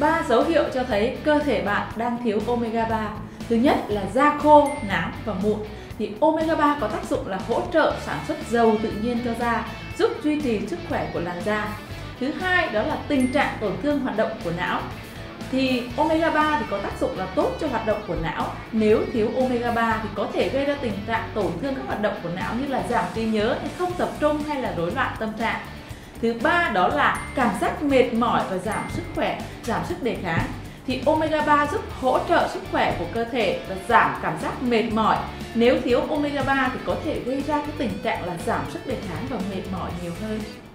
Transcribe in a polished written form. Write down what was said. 3 dấu hiệu cho thấy cơ thể bạn đang thiếu omega 3. Thứ nhất là da khô, nám và mụn. Thì omega 3 có tác dụng là hỗ trợ sản xuất dầu tự nhiên cho da, giúp duy trì sức khỏe của làn da. Thứ hai đó là tình trạng tổn thương hoạt động của não. Thì omega 3 thì có tác dụng là tốt cho hoạt động của não. Nếu thiếu omega 3 thì có thể gây ra tình trạng tổn thương các hoạt động của não như là giảm trí nhớ, không tập trung hay là rối loạn tâm trạng. Thứ ba đó là cảm giác mệt mỏi và giảm sức khỏe, giảm sức đề kháng. Thì omega 3 giúp hỗ trợ sức khỏe của cơ thể và giảm cảm giác mệt mỏi. Nếu thiếu omega 3 thì có thể gây ra cái tình trạng là giảm sức đề kháng và mệt mỏi nhiều hơn.